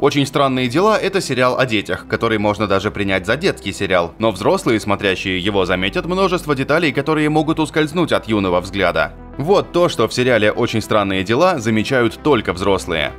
«Очень странные дела» — это сериал о детях, который можно даже принять за детский сериал, но взрослые, смотрящие его, заметят множество деталей, которые могут ускользнуть от юного взгляда. Вот то, что в сериале «Очень странные дела» замечают только взрослые.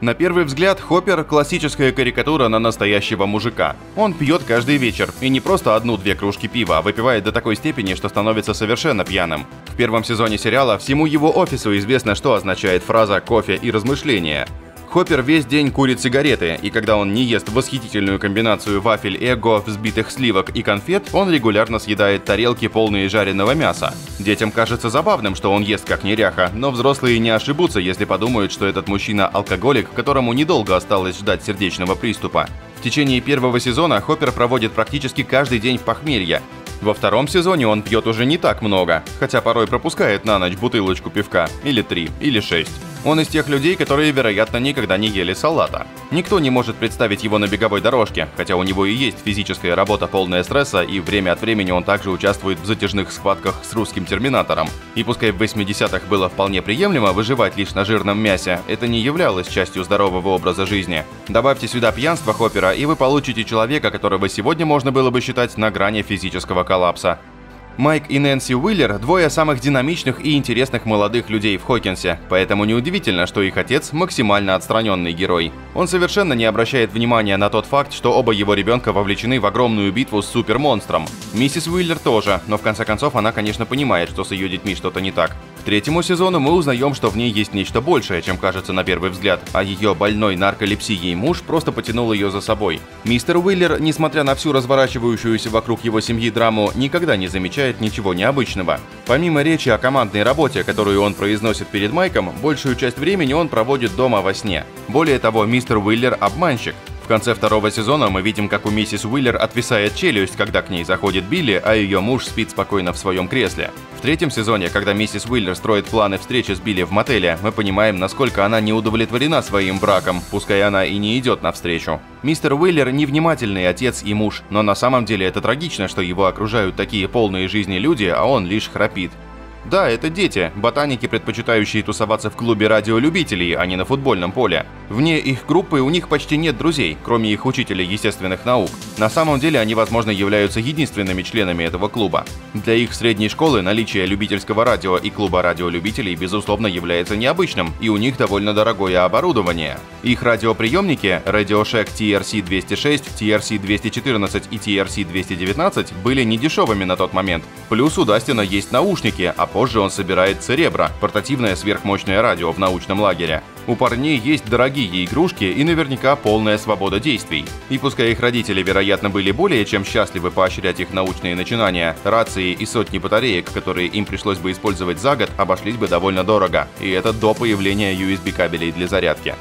На первый взгляд, Хоппер – классическая карикатура на настоящего мужика. Он пьет каждый вечер, и не просто одну-две кружки пива, а выпивает до такой степени, что становится совершенно пьяным. В первом сезоне сериала всему его офису известно, что означает фраза «кофе и размышления». Хоппер весь день курит сигареты, и когда он не ест восхитительную комбинацию вафель Eggo, взбитых сливок и конфет, он регулярно съедает тарелки, полные жареного мяса. Детям кажется забавным, что он ест как неряха, но взрослые не ошибутся, если подумают, что этот мужчина – алкоголик, которому недолго осталось ждать сердечного приступа. В течение первого сезона Хоппер проводит практически каждый день в похмелье. Во втором сезоне он пьет уже не так много, хотя порой пропускает на ночь бутылочку пивка, или 3, или 6. Он из тех людей, которые, вероятно, никогда не ели салата. Никто не может представить его на беговой дорожке, хотя у него и есть физическая работа, полная стресса, и время от времени он также участвует в затяжных схватках с русским терминатором. И пускай в 80-х было вполне приемлемо выживать лишь на жирном мясе, это не являлось частью здорового образа жизни. Добавьте сюда пьянство Хоппера, и вы получите человека, которого сегодня можно было бы считать на грани физического коллапса. Майк и Нэнси Уилер – двое самых динамичных и интересных молодых людей в Хокинсе, поэтому неудивительно, что их отец – максимально отстраненный герой. Он совершенно не обращает внимания на тот факт, что оба его ребенка вовлечены в огромную битву с супермонстром. Миссис Уилер тоже, но в конце концов она, конечно, понимает, что с ее детьми что-то не так. К третьему сезону мы узнаем, что в ней есть нечто большее, чем кажется на первый взгляд, а ее больной нарколепсией муж просто потянул ее за собой. Мистер Уилер, несмотря на всю разворачивающуюся вокруг его семьи драму, никогда не замечает ничего необычного. Помимо речи о командной работе, которую он произносит перед Майком, большую часть времени он проводит дома во сне. Более того, мистер Уиллер – обманщик. В конце второго сезона мы видим, как у миссис Уиллер отвисает челюсть, когда к ней заходит Билли, а ее муж спит спокойно в своем кресле. В третьем сезоне, когда миссис Уиллер строит планы встречи с Билли в мотеле, мы понимаем, насколько она не удовлетворена своим браком, пускай она и не идет навстречу. Мистер Уиллер – невнимательный отец и муж, но на самом деле это трагично, что его окружают такие полные жизни люди, а он лишь храпит. Да, это дети, ботаники, предпочитающие тусоваться в клубе радиолюбителей, а не на футбольном поле. Вне их группы у них почти нет друзей, кроме их учителя естественных наук. На самом деле они, возможно, являются единственными членами этого клуба. Для их средней школы наличие любительского радио и клуба радиолюбителей, безусловно, является необычным, и у них довольно дорогое оборудование. Их радиоприемники RadioShack TRC-206, TRC-214 и TRC-219 были недешевыми на тот момент. Плюс у Дастина есть наушники, а позже он собирает Церебро, портативное сверхмощное радио в научном лагере. У парней есть дорогие игрушки и наверняка полная свобода действий. И пускай их родители, вероятно, были более чем счастливы поощрять их научные начинания, рации и сотни батареек, которые им пришлось бы использовать за год, обошлись бы довольно дорого. И это до появления USB-кабелей для зарядки.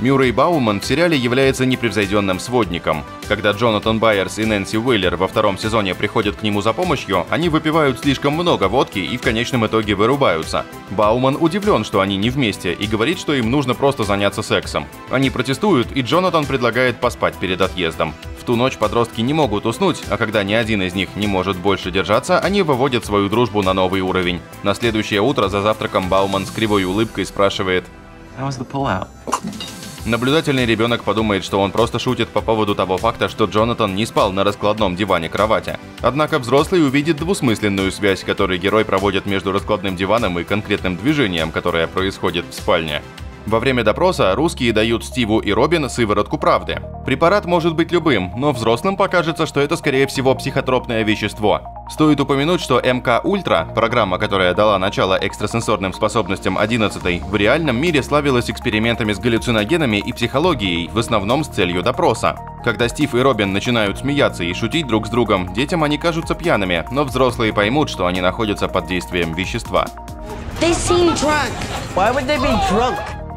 Мюррей Бауман в сериале является непревзойденным сводником. Когда Джонатан Байерс и Нэнси Уиллер во втором сезоне приходят к нему за помощью, они выпивают слишком много водки и в конечном итоге вырубаются. Бауман удивлен, что они не вместе, и говорит, что им нужно просто заняться сексом. Они протестуют, и Джонатан предлагает поспать перед отъездом. В ту ночь подростки не могут уснуть, а когда ни один из них не может больше держаться, они выводят свою дружбу на новый уровень. На следующее утро за завтраком Бауман с кривой улыбкой спрашивает: наблюдательный ребенок подумает, что он просто шутит по поводу того факта, что Джонатан не спал на раскладном диване кровати. Однако взрослый увидит двусмысленную связь, которую герой проводит между раскладным диваном и конкретным движением, которое происходит в спальне. Во время допроса русские дают Стиву и Робин сыворотку правды. Препарат может быть любым, но взрослым покажется, что это, скорее всего, психотропное вещество. Стоит упомянуть, что МК-Ультра, программа, которая дала начало экстрасенсорным способностям 11-й, в реальном мире славилась экспериментами с галлюциногенами и психологией, в основном с целью допроса. Когда Стив и Робин начинают смеяться и шутить друг с другом, детям они кажутся пьяными, но взрослые поймут, что они находятся под действием вещества.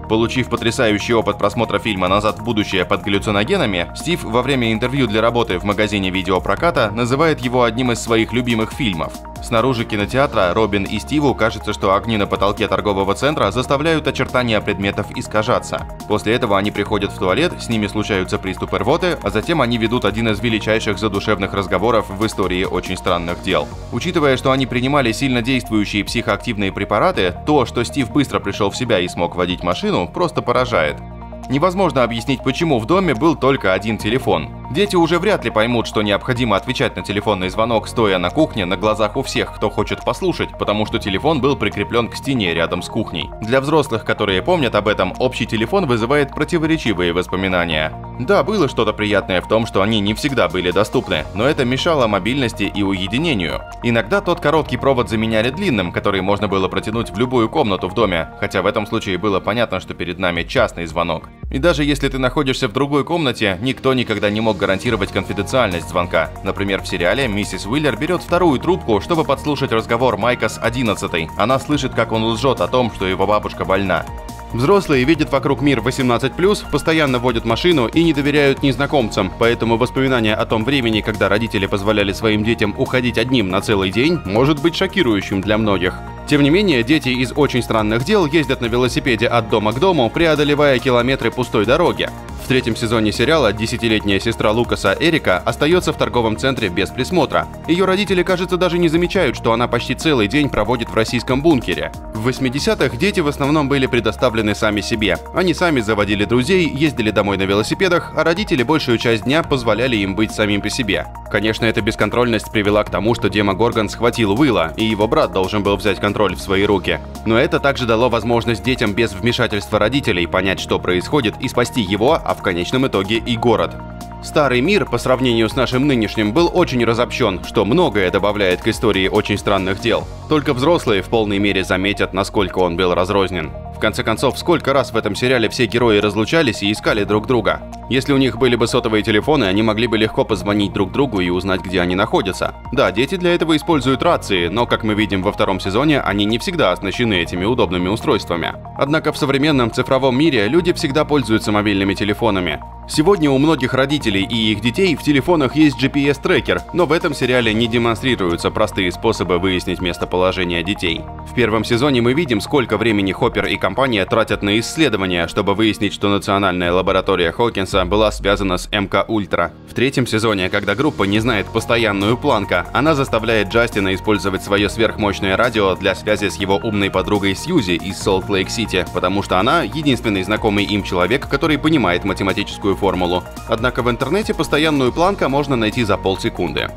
Получив потрясающий опыт просмотра фильма «Назад в будущее» под галлюциногенами, Стив во время интервью для работы в магазине видеопроката называет его одним из своих любимых фильмов. Снаружи кинотеатра Робин и Стиву кажется, что огни на потолке торгового центра заставляют очертания предметов искажаться. После этого они приходят в туалет, с ними случаются приступы рвоты, а затем они ведут один из величайших задушевных разговоров в истории «Очень странных дел». Учитывая, что они принимали сильно действующие психоактивные препараты, то, что Стив быстро пришел в себя и смог водить машину, просто поражает. Невозможно объяснить, почему в доме был только один телефон. Дети уже вряд ли поймут, что необходимо отвечать на телефонный звонок, стоя на кухне, на глазах у всех, кто хочет послушать, потому что телефон был прикреплен к стене рядом с кухней. Для взрослых, которые помнят об этом, общий телефон вызывает противоречивые воспоминания. Да, было что-то приятное в том, что они не всегда были доступны, но это мешало мобильности и уединению. Иногда тот короткий провод заменяли длинным, который можно было протянуть в любую комнату в доме, хотя в этом случае было понятно, что перед нами частный звонок. И даже если ты находишься в другой комнате, никто никогда не мог гарантировать конфиденциальность звонка. Например, в сериале миссис Уилер берет вторую трубку, чтобы подслушать разговор Майка с 11-й. Она слышит, как он лжет о том, что его бабушка больна. Взрослые видят вокруг мир 18+, постоянно водят машину и не доверяют незнакомцам, поэтому воспоминания о том времени, когда родители позволяли своим детям уходить одним на целый день, может быть шокирующим для многих. Тем не менее, дети из «Очень странных дел» ездят на велосипеде от дома к дому, преодолевая километры пустой дороги. В третьем сезоне сериала 10-летняя сестра Лукаса Эрика остается в торговом центре без присмотра. Ее родители, кажется, даже не замечают, что она почти целый день проводит в российском бункере. В 80-х дети в основном были предоставлены сами себе. Они сами заводили друзей, ездили домой на велосипедах, а родители большую часть дня позволяли им быть самим по себе. Конечно, эта бесконтрольность привела к тому, что Демогоргон схватил Уилла, и его брат должен был взять контроль в свои руки. Но это также дало возможность детям без вмешательства родителей понять, что происходит, и спасти его, а в конечном итоге и город. Старый мир, по сравнению с нашим нынешним, был очень разобщен, что многое добавляет к истории «Очень странных дел». Только взрослые в полной мере заметят, насколько он был разрознен. В конце концов, сколько раз в этом сериале все герои разлучались и искали друг друга. Если у них были бы сотовые телефоны, они могли бы легко позвонить друг другу и узнать, где они находятся. Да, дети для этого используют рации, но, как мы видим во втором сезоне, они не всегда оснащены этими удобными устройствами. Однако в современном цифровом мире люди всегда пользуются мобильными телефонами. Сегодня у многих родителей и их детей в телефонах есть GPS-трекер, но в этом сериале не демонстрируются простые способы выяснить местоположение детей. В первом сезоне мы видим, сколько времени Хоппер и компания тратят на исследования, чтобы выяснить, что национальная лаборатория Хокинса была связана с МК-Ультра. В третьем сезоне, когда группа не знает постоянную планку, она заставляет Джастина использовать свое сверхмощное радио для связи с его умной подругой Сьюзи из Солт-Лейк-Сити, потому что она единственный знакомый им человек, который понимает математическую формулу. Однако в интернете постоянную планку можно найти за полсекунды.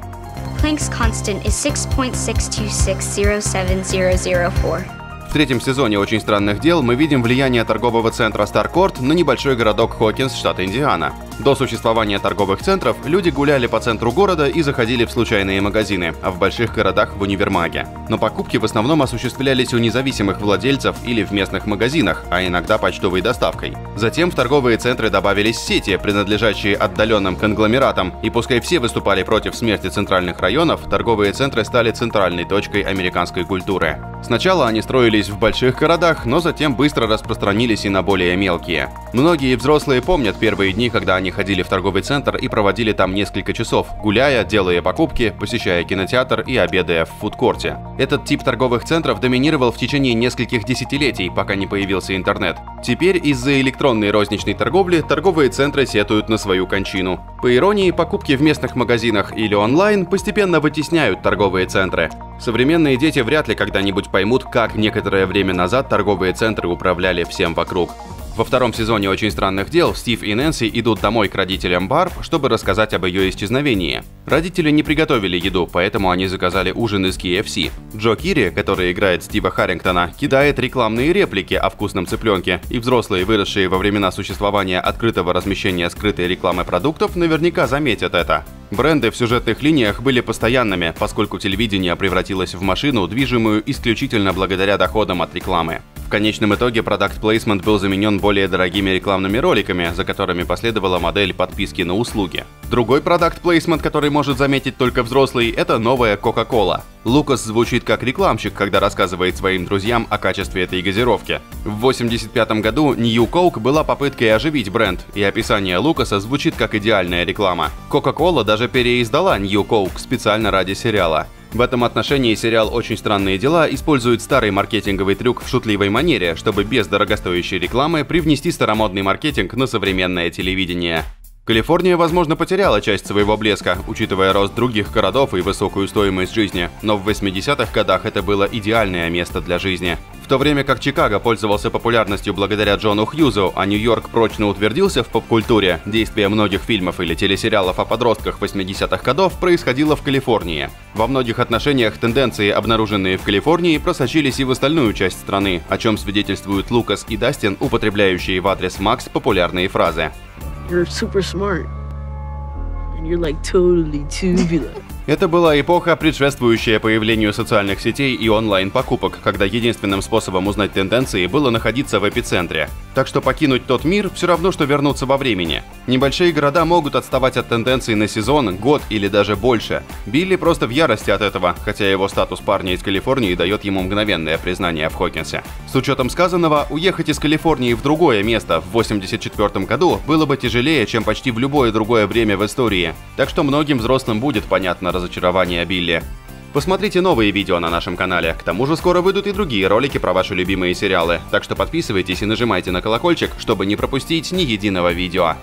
В третьем сезоне «Очень странных дел» мы видим влияние торгового центра StarCourt на небольшой городок Хокинс, штат Индиана. До существования торговых центров люди гуляли по центру города и заходили в случайные магазины, а в больших городах — в универмаги. Но покупки в основном осуществлялись у независимых владельцев или в местных магазинах, а иногда почтовой доставкой. Затем в торговые центры добавились сети, принадлежащие отдаленным конгломератам, и пускай все выступали против смерти центральных районов, торговые центры стали центральной точкой американской культуры. Сначала они строились в больших городах, но затем быстро распространились и на более мелкие. Многие взрослые помнят первые дни, когда они ходили в торговый центр и проводили там несколько часов, гуляя, делая покупки, посещая кинотеатр и обедая в фудкорте. Этот тип торговых центров доминировал в течение нескольких десятилетий, пока не появился интернет. Теперь из-за электронной розничной торговли торговые центры сетуют на свою кончину. По иронии, покупки в местных магазинах или онлайн постепенно вытесняют торговые центры. Современные дети вряд ли когда-нибудь поймут, как некоторое время назад торговые центры управляли всем вокруг. Во втором сезоне «Очень странных дел» Стив и Нэнси идут домой к родителям Барб, чтобы рассказать об ее исчезновении. Родители не приготовили еду, поэтому они заказали ужин из KFC. Джо Кири, который играет Стива Харрингтона, кидает рекламные реплики о вкусном цыпленке, и взрослые, выросшие во времена существования открытого размещения скрытой рекламы продуктов, наверняка заметят это. Бренды в сюжетных линиях были постоянными, поскольку телевидение превратилось в машину, движимую исключительно благодаря доходам от рекламы. В конечном итоге продакт-плейсмент был заменен более дорогими рекламными роликами, за которыми последовала модель подписки на услуги. Другой продакт-плейсмент, который может заметить только взрослый, — это новая Coca-Cola. Лукас звучит как рекламщик, когда рассказывает своим друзьям о качестве этой газировки. В 1985 году New Coke была попыткой оживить бренд, и описание Лукаса звучит как идеальная реклама. Coca-Cola даже переиздала New Coke специально ради сериала. В этом отношении сериал «Очень странные дела» использует старый маркетинговый трюк в шутливой манере, чтобы без дорогостоящей рекламы привнести старомодный маркетинг на современное телевидение. Калифорния, возможно, потеряла часть своего блеска, учитывая рост других городов и высокую стоимость жизни, но в 80-х годах это было идеальное место для жизни. В то время как Чикаго пользовался популярностью благодаря Джону Хьюзу, а Нью-Йорк прочно утвердился в поп-культуре, действие многих фильмов или телесериалов о подростках 80-х годов происходило в Калифорнии. Во многих отношениях тенденции, обнаруженные в Калифорнии, просочились и в остальную часть страны, о чем свидетельствуют Лукас и Дастин, употребляющие в адрес Макс популярные фразы. Это была эпоха, предшествующая появлению социальных сетей и онлайн-покупок, когда единственным способом узнать тенденции было находиться в эпицентре. Так что покинуть тот мир все равно, что вернуться во времени. Небольшие города могут отставать от тенденций на сезон, год или даже больше. Билли просто в ярости от этого, хотя его статус парня из Калифорнии дает ему мгновенное признание в Хокинсе. С учетом сказанного, уехать из Калифорнии в другое место в 1984 году было бы тяжелее, чем почти в любое другое время в истории. Так что многим взрослым будет понятно разочарование Билли. Посмотрите новые видео на нашем канале, к тому же скоро выйдут и другие ролики про ваши любимые сериалы, так что подписывайтесь и нажимайте на колокольчик, чтобы не пропустить ни единого видео.